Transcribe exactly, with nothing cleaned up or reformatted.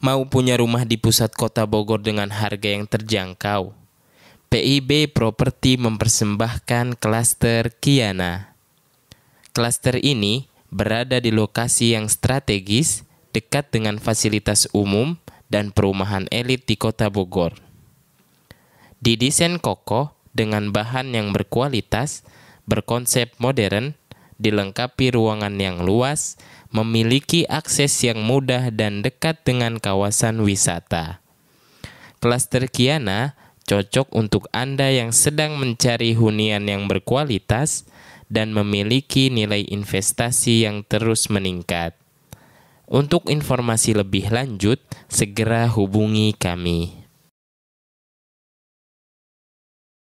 mau punya rumah di pusat kota Bogor dengan harga yang terjangkau? P I B Property mempersembahkan klaster Kiana. Klaster ini berada di lokasi yang strategis, dekat dengan fasilitas umum dan perumahan elit di kota Bogor. Didesain kokoh dengan bahan yang berkualitas, berkonsep modern, dilengkapi ruangan yang luas, memiliki akses yang mudah dan dekat dengan kawasan wisata. Klaster Kiana cocok untuk Anda yang sedang mencari hunian yang berkualitas dan memiliki nilai investasi yang terus meningkat. Untuk informasi lebih lanjut, segera hubungi kami.